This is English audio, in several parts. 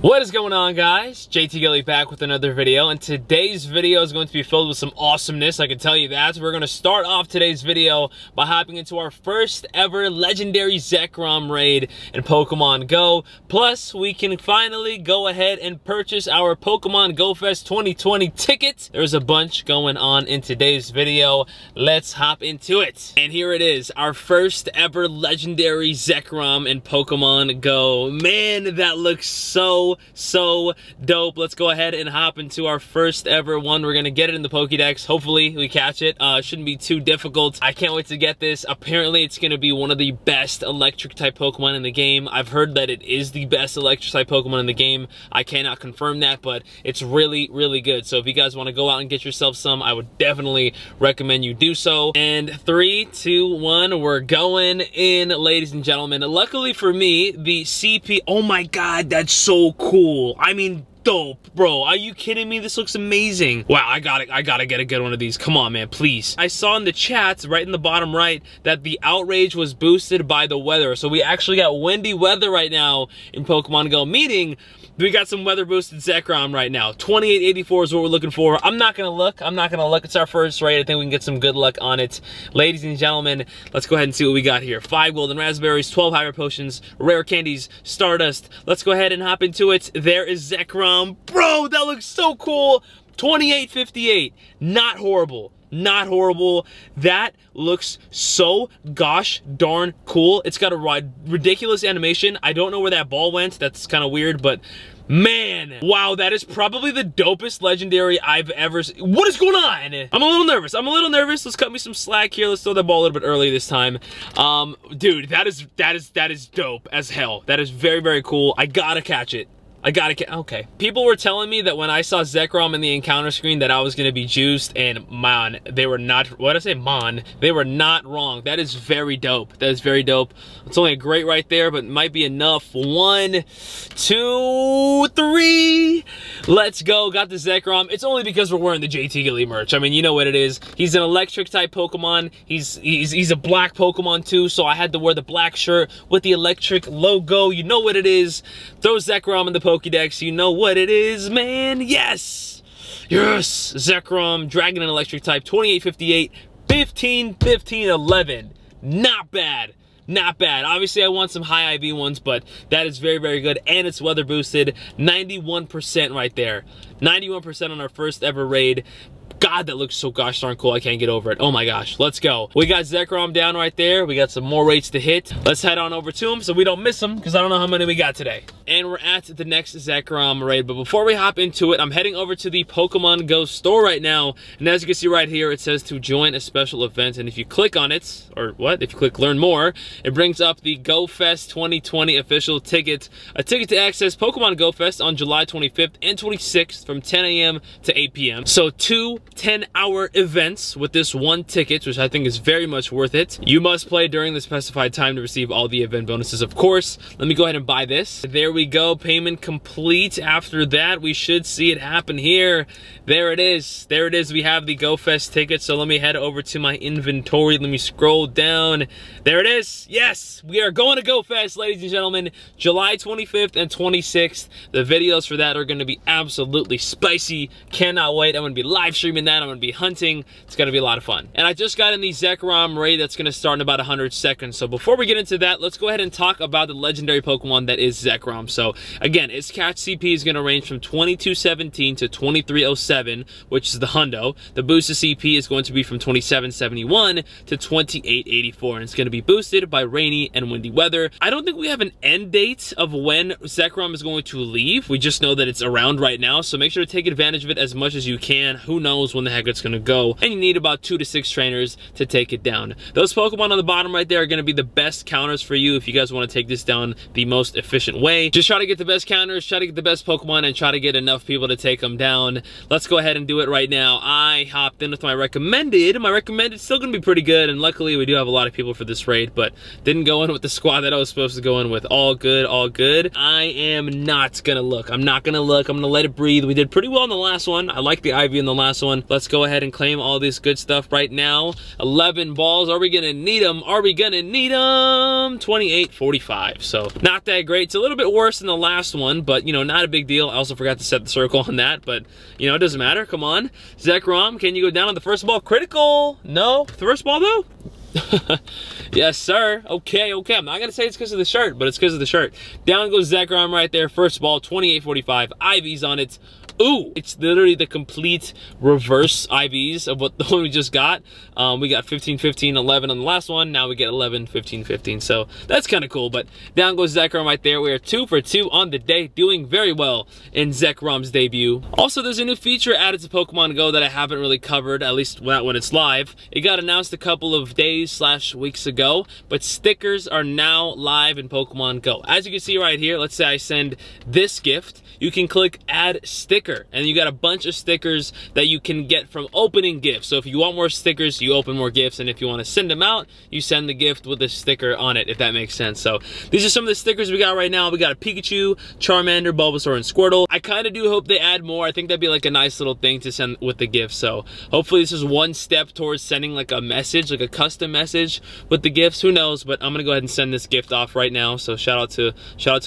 What is going on, guys? JT Gilly back with another video, and today's video is going to be filled with some awesomeness, I can tell you that. We're going to start off today's video by hopping into our first ever legendary Zekrom raid in Pokemon Go. Plus, we can finally go ahead and purchase our Pokemon Go Fest 2020 ticket. There's a bunch going on in today's video. Let's hop into it. And here it is, our first ever legendary Zekrom in Pokemon Go. Man, that looks so dope. Let's go ahead and hop into our first ever one. We're gonna get it in the Pokédex. Hopefully we catch it. Shouldn't be too difficult. I can't wait to get this. Apparently it's gonna be one of the best electric type Pokemon in the game. I've heard that it is the best electric type Pokemon in the game. I cannot confirm that, but it's really good. So if you guys want to go out and get yourself some, I would definitely recommend you do so. And 3, 2, 1, we're going in, ladies and gentlemen. Luckily for me, the CP, oh my god, that's so cool. I mean, dope, bro. Are you kidding me? This looks amazing. Wow, I gotta get a good one of these. Come on, man, please. I saw in the chats right in the bottom right that the outrage was boosted by the weather. So we actually got windy weather right now in Pokemon Go, meaning we got some weather boosted Zekrom right now. 2884 is what we're looking for. I'm not gonna look. It's our first raid. I think we can get some good luck on it. Ladies and gentlemen, let's go ahead and see what we got here. 5 golden raspberries, 12 hyper potions, rare candies, stardust. Let's go ahead and hop into it. There is Zekrom. Bro, that looks so cool. 2858. Not horrible. Not horrible. That looks so gosh darn cool. It's got a ridiculous animation. I don't know where that ball went. That's kind of weird, but man, wow, that is probably the dopest legendary I've ever seen. What is going on? I'm a little nervous. Let's cut me some slack here. Let's throw that ball a little bit early this time. Dude, that is dope as hell. That is very cool. I gotta catch it. Okay. People were telling me that when I saw Zekrom in the encounter screen that I was gonna be juiced, and man, they were not. What did I say? Man, they were not wrong. That is very dope. That is very dope. It's only a great right there, but might be enough. 1, 2, 3. Let's go. Got the Zekrom. It's only because we're wearing the JT Gilly merch. I mean, you know what it is. He's an electric type Pokemon. He's a black Pokemon too, so I had to wear the black shirt with the electric logo. You know what it is. Throw Zekrom in the Pokédex, you know what it is, man. Yes, Zekrom, dragon and electric type. 2858, 15, 15, 11. Not bad. Obviously I want some high IV ones, but that is very good, and it's weather boosted. 91% right there. 91% on our first ever raid. God, that looks so gosh darn cool. I can't get over it. Oh my gosh, let's go. We got Zekrom down right there. We got some more raids to hit. Let's head on over to him so we don't miss him, because I don't know how many we got today. And we're at the next Zekrom raid, but before we hop into it, I'm heading over to the Pokemon Go store right now, and as you can see right here, it says to join a special event, and if you click on it, or what? If you click learn more, it brings up the Go Fest 2020 official ticket. A ticket to access Pokemon Go Fest on July 25th and 26th from 10 a.m. to 8 p.m. So 2 10-hour events with this one ticket, which I think is very much worth it. You must play during the specified time to receive all the event bonuses, of course. Let me go ahead and buy this. There we go. Payment complete. After that, we should see it happen here. There it is. There it is. We have the Go Fest ticket. So let me head over to my inventory. Let me scroll down. There it is. Yes, we are going to Go Fest, ladies and gentlemen. July 25th and 26th. The videos for that are going to be absolutely spicy. Cannot wait. I'm going to be live streaming that. I'm gonna be hunting. It's gonna be a lot of fun. And I just got in the Zekrom raid that's gonna start in about 100 seconds. So before we get into that, let's go ahead and talk about the legendary Pokemon that is Zekrom. So again, its catch CP is gonna range from 2217 to 2307, which is the hundo. The boosted CP is going to be from 2771 to 2884, and it's gonna be boosted by rainy and windy weather. I don't think we have an end date of when Zekrom is going to leave. We just know that it's around right now, so make sure to take advantage of it as much as you can. Who knows when the heck it's going to go, and you need about 2 to 6 trainers to take it down. Those Pokemon on the bottom right there are going to be the best counters for you if you guys want to take this down the most efficient way. Just try to get the best counters, try to get the best Pokemon, and try to get enough people to take them down. Let's go ahead and do it right now. I hopped in with my recommended. My recommended is still going to be pretty good, and luckily we do have a lot of people for this raid, but didn't go in with the squad that I was supposed to go in with. All good. I am not going to look. I'm not going to look. I'm going to let it breathe. We did pretty well in the last one. I like the IV in the last one. Let's go ahead and claim all this good stuff right now. 11 balls. Are we gonna need them? 28.45. So not that great. It's a little bit worse than the last one, but you know, not a big deal. I also forgot to set the circle on that, but you know, it doesn't matter. Come on. Zekrom, can you go down on the first ball? Critical. No. The first ball though? Yes, sir. Okay, okay. I'm not going to say it's because of the shirt, but it's because of the shirt. Down goes Zekrom right there. First ball, 28.45. IVs on it. Ooh, it's literally the complete reverse IVs of what the one we just got. We got 15, 15, 11 on the last one. Now we get 11, 15, 15. So that's kind of cool. But down goes Zekrom right there. We are 2 for 2 on the day, doing very well in Zekrom's debut. Also, there's a new feature added to Pokemon Go that I haven't really covered, at least not when it's live. It got announced a couple of days/weeks ago, but stickers are now live in Pokemon Go. As you can see right here, let's say I send this gift. You can click add sticker. And you got a bunch of stickers that you can get from opening gifts. So if you want more stickers, you open more gifts, and if you want to send them out, you send the gift with a sticker on it, if that makes sense. So these are some of the stickers we got right now. We got a Pikachu, Charmander, Bulbasaur, and Squirtle. I kind of do hope they add more. I think that'd be like a nice little thing to send with the gift. So hopefully this is one step towards sending like a message, like a custom message with the gifts. Who knows? But I'm gonna go ahead and send this gift off right now. So shout out to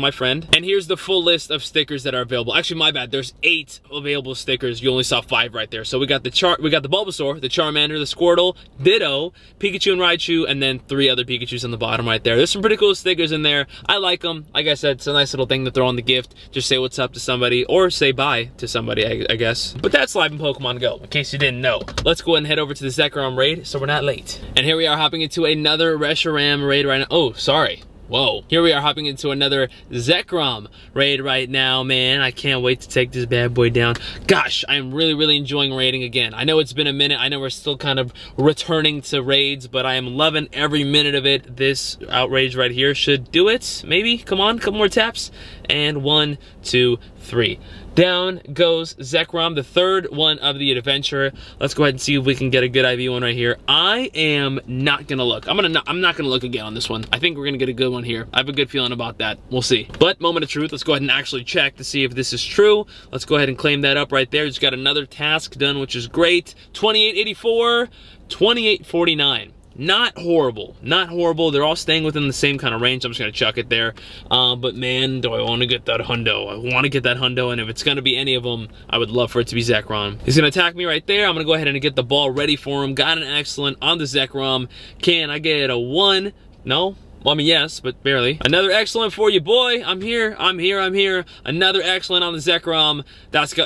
my friend. And here's the full list of stickers that are available. Actually, my bad. There's 8 available stickers. You only saw 5 right there. So we got the Bulbasaur, the Charmander, the Squirtle, Ditto, Pikachu and Raichu, and then 3 other Pikachus on the bottom right there. There's some pretty cool stickers in there. I like them. Like I said, it's a nice little thing to throw on the gift. Just say what's up to somebody or say bye to somebody, I guess. But that's live in Pokemon Go, in case you didn't know. Let's go ahead and head over to the Zekrom raid so we're not late. And here we are hopping into another Reshiram raid right now. Oh, sorry. Whoa, here we are hopping into another Zekrom raid right now, man. I can't wait to take this bad boy down. Gosh, I'm really enjoying raiding again. I know it's been a minute. I know we're still kind of returning to raids, but I am loving every minute of it. This outrage right here should do it, maybe. Come on, couple more taps. And 1, 2, 3. Down goes Zekrom, the third one of the adventure. Let's go ahead and see if we can get a good IV one right here. I am not gonna look. I'm not gonna look again on this one. I think we're gonna get a good one here. I have a good feeling about that. We'll see. But moment of truth, let's go ahead and actually check to see if this is true. Let's go ahead and claim that up right there. Just got another task done, which is great. 28.84, 28.49. Not horrible, not horrible. They're all staying within the same kind of range. I'm just gonna chuck it there. But man, do I wanna get that hundo. I wanna get that hundo, and if it's gonna be any of them, I would love for it to be Zekrom. He's gonna attack me right there. I'm gonna go ahead and get the ball ready for him. Got an excellent on the Zekrom. Can I get a 1? No? Well, I mean, yes, but barely. Another excellent for you, boy. I'm here, I'm here, I'm here. Another excellent on the Zekrom. That's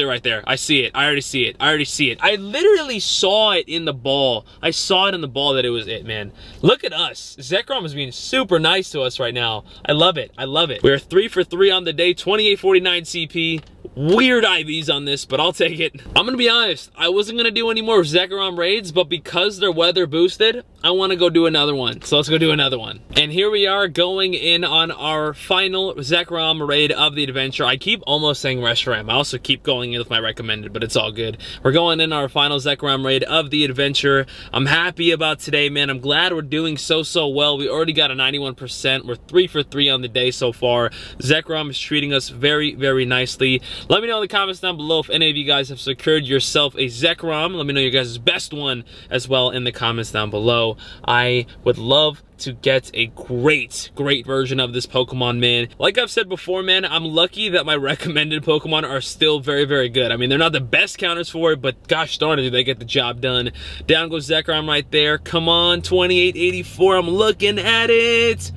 it right there. I see it, I already see it, I already see it. I literally saw it in the ball. I saw it in the ball that it was it, man. Look at us. Zekrom is being super nice to us right now. I love it, I love it. We're 3 for 3 on the day, 28.49 CP. Weird IVs on this, but I'll take it. I'm gonna be honest, I wasn't gonna do any more Zekrom raids, but because they're weather boosted, I wanna go do another one. So let's go do another one. And here we are going in on our final Zekrom raid of the adventure. I keep almost saying Reshiram. I also keep going in with my recommended, but it's all good. We're going in our final Zekrom raid of the adventure. I'm happy about today, man. I'm glad we're doing so well. We already got a 91%. We're 3 for 3 on the day so far. Zekrom is treating us very nicely. Let me know in the comments down below if any of you guys have secured yourself a Zekrom. Let me know your guys' best one as well in the comments down below. I would love to get a great version of this Pokemon, man. Like I've said before, man, I'm lucky that my recommended Pokemon are still very good. I mean, they're not the best counters for it, but gosh darn it, do they get the job done. Down goes Zekrom right there. Come on, 28.84, I'm looking at it.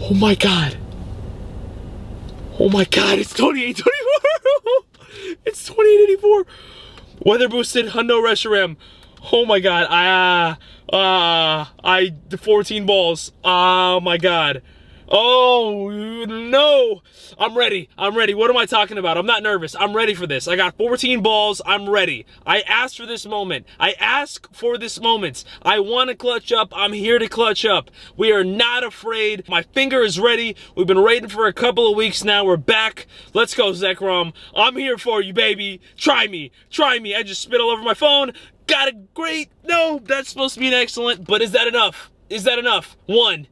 Oh my God. Oh my God, it's 28.24. It's 28.84. Weather boosted hundo Reshiram. Oh my God. I 14 balls. Oh my God. Oh no. I'm ready. I'm ready. What am I talking about? I'm not nervous. I'm ready for this. I got 14 balls. I'm ready. I asked for this moment. I ask for this moment. I want to clutch up. I'm here to clutch up. We are not afraid. My finger is ready. We've been raiding for a couple of weeks now. We're back. Let's go, Zekrom. I'm here for you, baby. Try me. Try me. I just spit all over my phone. Got a great. No, that's supposed to be an excellent, but is that enough? Is that enough? 1.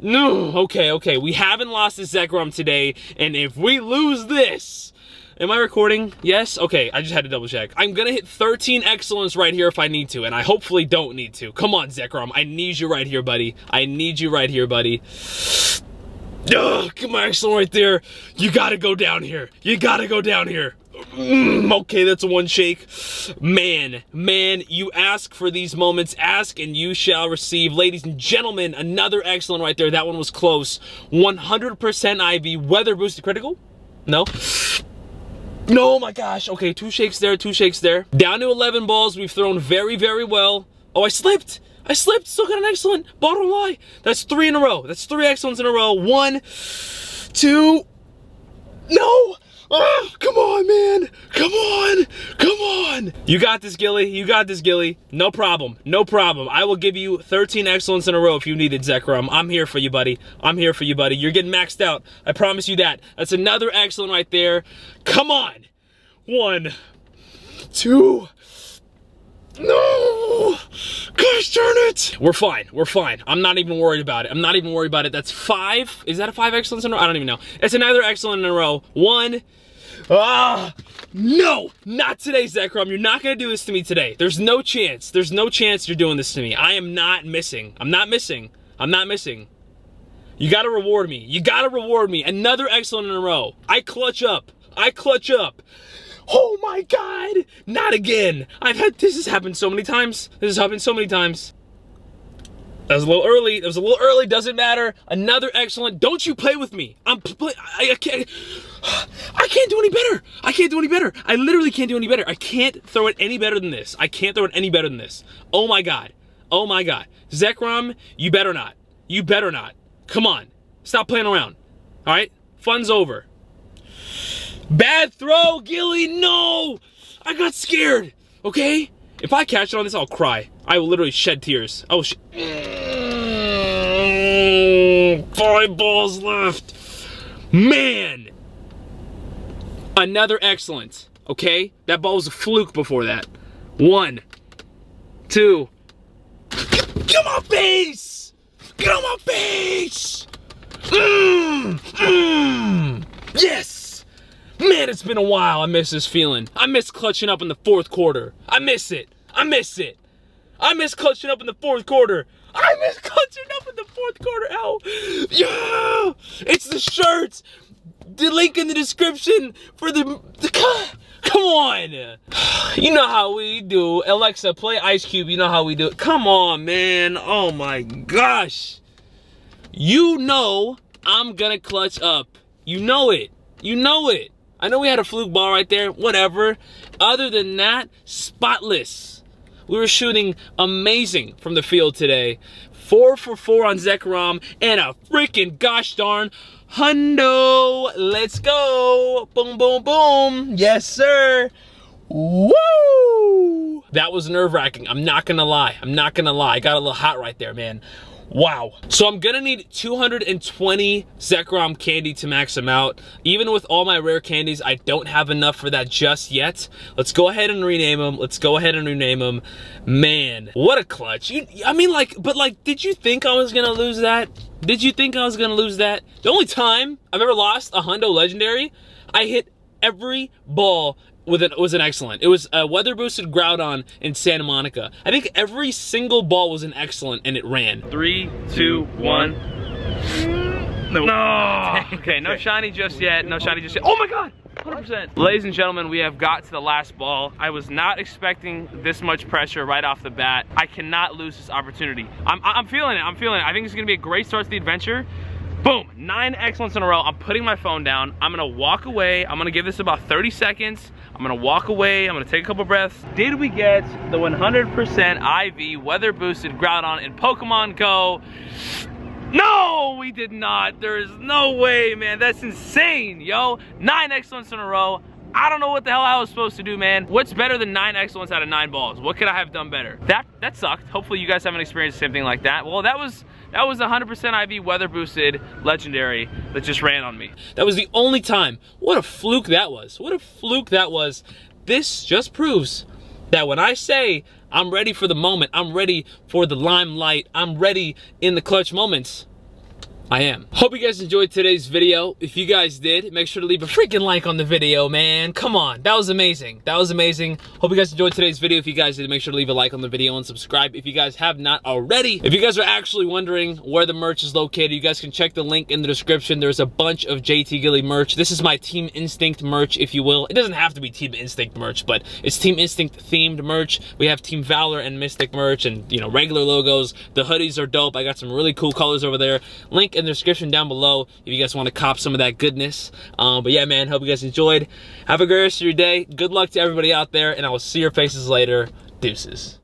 No, okay, we haven't lost to Zekrom today, and if we lose this, Am I recording? Yes? Okay, I just had to double check. I'm gonna hit 13 excellence right here if I need to, and I hopefully don't need to. Come on, Zekrom, I need you right here, buddy. I need you right here, buddy. Ugh, come on, excellent right there. You gotta go down here. You gotta go down here. Okay, that's a one shake. Man, you ask for these moments. Ask and you shall receive. Ladies and gentlemen, another excellent right there. That one was close. 100% IV. Weather boosted critical? No. No, my gosh. Okay, two shakes there, two shakes there. Down to 11 balls. We've thrown very, very well. Oh, I slipped. I slipped. Still got an excellent. Bottom line. That's three in a row. That's three excellents in a row. One, two. No. Oh, come on, man. Come on. Come on. You got this, Gilly. You got this, Gilly. No problem. No problem. I will give you 13 excellence in a row if you need it, Zekrom. I'm here for you, buddy. I'm here for you, buddy. You're getting maxed out. I promise you that. That's another excellent right there. Come on. One, two. No! Gosh darn it! We're fine. We're fine. I'm not even worried about it. I'm not even worried about it. That's five. Is that a five excellence in a row? I don't even know. It's another excellent in a row. One. Ah! No! Not today, Zekrom. You're not going to do this to me today. There's no chance. There's no chance you're doing this to me. I am not missing. I'm not missing. I'm not missing. You got to reward me. You got to reward me. Another excellent in a row. I clutch up. I clutch up. Oh my God, not again. This has happened so many times. This has happened so many times. That was a little early, doesn't matter. Another excellent, don't you play with me. I can't do any better. I can't do any better. I literally can't do any better. I can't throw it any better than this. I can't throw it any better than this. Oh my God, oh my God. Zekrom, you better not. You better not. Come on, stop playing around, all right? Fun's over. Bad throw, Gilly, no! I got scared, okay? If I catch it on this, I'll cry. I will literally shed tears. I will five balls left. Man! Another excellent, okay? That ball was a fluke before that. One, two. Get on my face! Get on my face! Yes! Man, it's been a while. I miss this feeling. I miss clutching up in the fourth quarter. I miss it. I miss it. I miss clutching up in the fourth quarter. I miss clutching up in the fourth quarter. Ow. Yeah. It's the shirts. The link in the description for the come on. You know how we do. Alexa, play Ice Cube. You know how we do it. Come on, man. Oh, my gosh. You know I'm gonna clutch up. You know it. You know it. I know we had a fluke ball right there, whatever. Other than that, spotless. We were shooting amazing from the field today. 4 for 4 on Zekrom and a freaking gosh darn hundo. Let's go. Boom, boom, boom. Yes, sir. Woo! That was nerve-wracking. I'm not gonna lie. I'm not gonna lie. I got a little hot right there, man. Wow. So I'm gonna need 220 Zekrom candy to max them out. Even with all my rare candies, I don't have enough for that just yet. Let's go ahead and rename them. Let's go ahead and rename them. Man, what a clutch. I mean, like, but like, did you think I was gonna lose that? Did you think I was gonna lose that? The only time I've ever lost a hundo legendary, I hit every ball was an excellent. It was a weather boosted Groudon in Santa Monica. I think every single ball was an excellent and it ran. 3, 2, 1. No. No. Okay, no shiny just yet. No shiny just yet. Oh my God. 100%. Ladies and gentlemen, we have got to the last ball. I was not expecting this much pressure right off the bat. I cannot lose this opportunity. I'm feeling it. I'm feeling it. I think it's gonna be a great start to the adventure. Boom, 9 excellence in a row. I'm putting my phone down. I'm gonna walk away. I'm gonna give this about 30 seconds. I'm gonna walk away. I'm gonna take a couple breaths. Did we get the 100% IV weather boosted Groudon in Pokemon Go? No, we did not. There is no way, man. That's insane, yo. 9 excellence in a row. I don't know what the hell I was supposed to do, man. What's better than 9 excellence out of 9 balls? What could I have done better? That sucked. Hopefully you guys haven't experienced something like that. Well, that was 100% IV weather boosted legendary that just ran on me. That was the only time. What a fluke that was. What a fluke that was. This just proves that when I say I'm ready for the moment, I'm ready for the limelight, I'm ready in the clutch moments, I am. Hope you guys enjoyed today's video. If you guys did, make sure to leave a freaking like on the video, man. Come on, that was amazing. That was amazing. Hope you guys enjoyed today's video. If you guys did, make sure to leave a like on the video and subscribe if you guys have not already. If you guys are actually wondering where the merch is located, you guys can check the link in the description. There's a bunch of JT Gilly merch. This is my Team Instinct merch, if you will. It doesn't have to be Team Instinct merch, but it's Team Instinct themed merch. We have Team Valor and Mystic merch and, you know, regular logos. The hoodies are dope. I got some really cool colors over there. Link in the description down below if you guys want to cop some of that goodness. But yeah, man, hope you guys enjoyed. Have a great rest of your day. Good luck to everybody out there, and I will see your faces later. Deuces.